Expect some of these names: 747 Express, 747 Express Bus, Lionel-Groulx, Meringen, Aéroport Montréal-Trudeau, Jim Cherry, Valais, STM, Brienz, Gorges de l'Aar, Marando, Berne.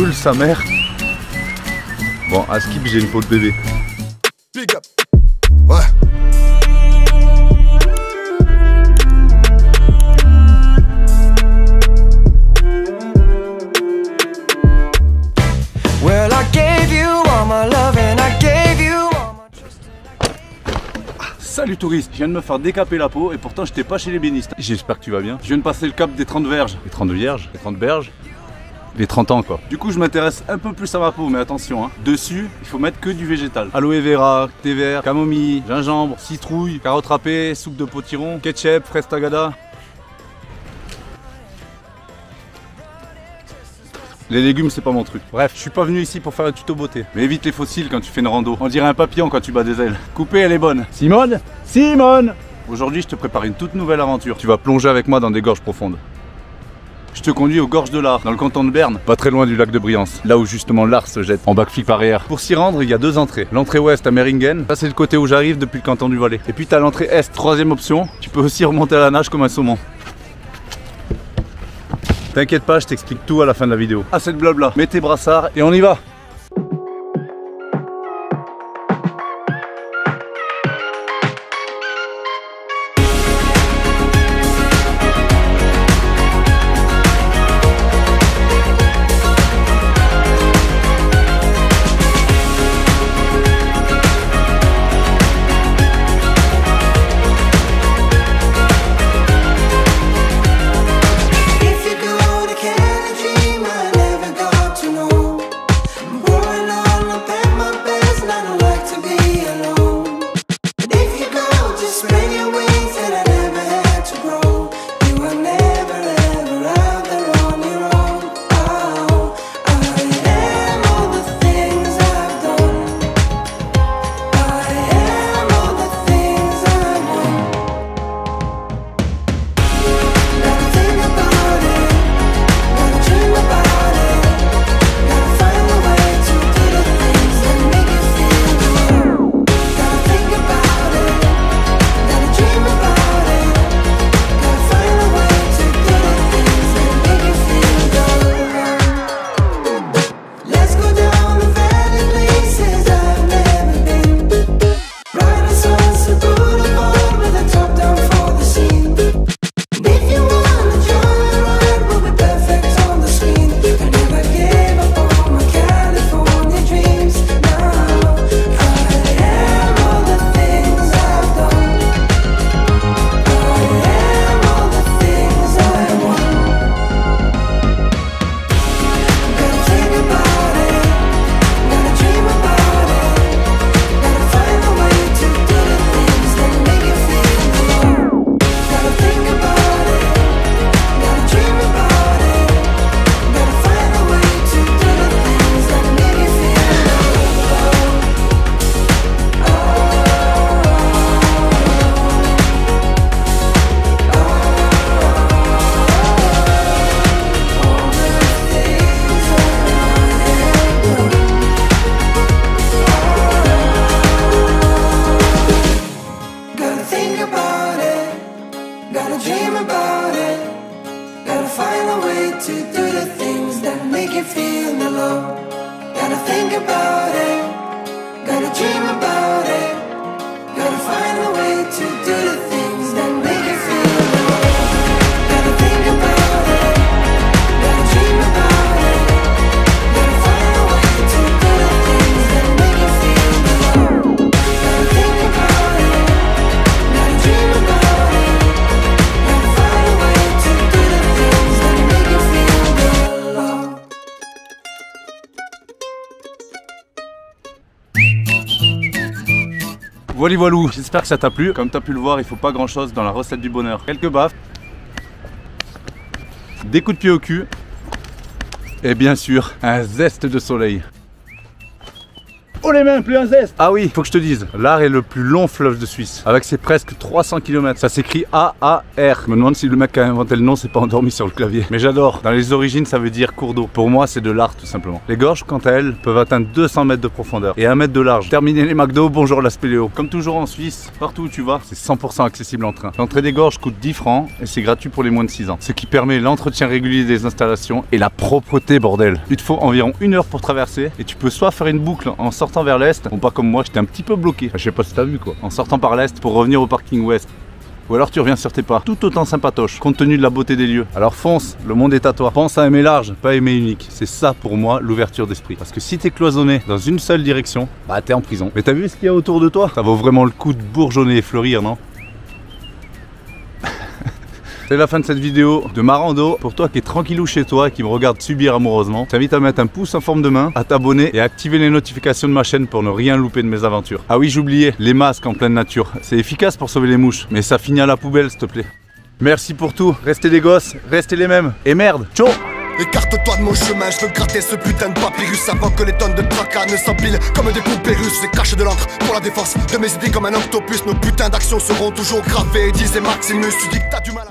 brûle sa mère. Bon, à skip, j'ai une peau de bébé. Big up. Ouais. Well, I gave you all my love and I gave you all my trust. Salut touriste, je viens de me faire décaper la peau et pourtant j'étais pas chez l'ébéniste. J'espère que tu vas bien. Je viens de passer le cap des 30 verges. Les 30 vierges, les 30 berges. Les 30 ans quoi. Du coup je m'intéresse un peu plus à ma peau, mais attention hein. Dessus il faut mettre que du végétal. Aloe vera, thé vert, camomille, gingembre, citrouille, carottes râpées, soupe de potiron, ketchup, fraise tagada. Les légumes c'est pas mon truc. Bref, je suis pas venu ici pour faire un tuto beauté. Mais évite les fossiles quand tu fais une rando. On dirait un papillon quand tu bats des ailes. Coupée elle est bonne. Simone, Simone. Aujourd'hui je te prépare une toute nouvelle aventure. Tu vas plonger avec moi dans des gorges profondes. Je te conduis aux Gorges de l'Aar, dans le canton de Berne, pas très loin du lac de Brienz, là où justement l'Aar se jette en backflip arrière. Pour s'y rendre, il y a deux entrées. L'entrée ouest à Meringen, ça c'est le côté où j'arrive depuis le canton du Valais. Et puis tu as l'entrée est, troisième option, tu peux aussi remonter à la nage comme un saumon. T'inquiète pas, je t'explique tout à la fin de la vidéo. Assez de blabla, mets tes brassards et on y va. Voilà, voilou, j'espère que ça t'a plu. Comme t'as pu le voir, il faut pas grand chose dans la recette du bonheur. Quelques baffes, des coups de pied au cul et bien sûr un zeste de soleil. Oh les mains, plus un zeste. Ah oui, faut que je te dise, l'Aar est le plus long fleuve de Suisse, avec ses presque 300 km. Ça s'écrit A-A-R. Je me demande si le mec qui a inventé le nom s'est pas endormi sur le clavier. Mais j'adore, dans les origines ça veut dire cours d'eau. Pour moi c'est de l'Aar tout simplement. Les gorges quant à elles peuvent atteindre 200 mètres de profondeur et 1 mètre de large. Terminé les McDo, bonjour la spéléo. Comme toujours en Suisse, partout où tu vas, c'est 100% accessible en train. L'entrée des gorges coûte 10 francs et c'est gratuit pour les moins de 6 ans. Ce qui permet l'entretien régulier des installations et la propreté bordel. Il te faut environ 1 heure pour traverser et tu peux soit faire une boucle en sortant vers l'est, bon pas comme moi, j'étais un petit peu bloqué, enfin, je sais pas si t'as vu quoi, en sortant par l'est pour revenir au parking ouest. Ou alors tu reviens sur tes pas, tout autant sympatoche, compte tenu de la beauté des lieux. Alors fonce, le monde est à toi. Pense à aimer large, pas aimer unique. C'est ça pour moi l'ouverture d'esprit. Parce que si t'es cloisonné dans une seule direction, bah t'es en prison. Mais t'as vu ce qu'il y a autour de toi? Ça vaut vraiment le coup de bourgeonner et fleurir, non? C'est la fin de cette vidéo de Marando. Pour toi qui est tranquillou chez toi et qui me regarde subir amoureusement, je t'invite à mettre un pouce en forme de main, à t'abonner et à activer les notifications de ma chaîne pour ne rien louper de mes aventures. Ah oui, j'oubliais, les masques en pleine nature. C'est efficace pour sauver les mouches, mais ça finit à la poubelle s'il te plaît. Merci pour tout, restez des gosses, restez les mêmes. Et merde, ciao. Écarte-toi de mon chemin, je veux gratter ce putain de papyrus avant que les tonnes de tracas ne s'empilent comme des poupées russes. Et cache de l'encre pour la défense de mes idées comme un octopus. Nos putains d'actions seront toujours gravées, disait Maximus. Tu dis que t'as du mal à...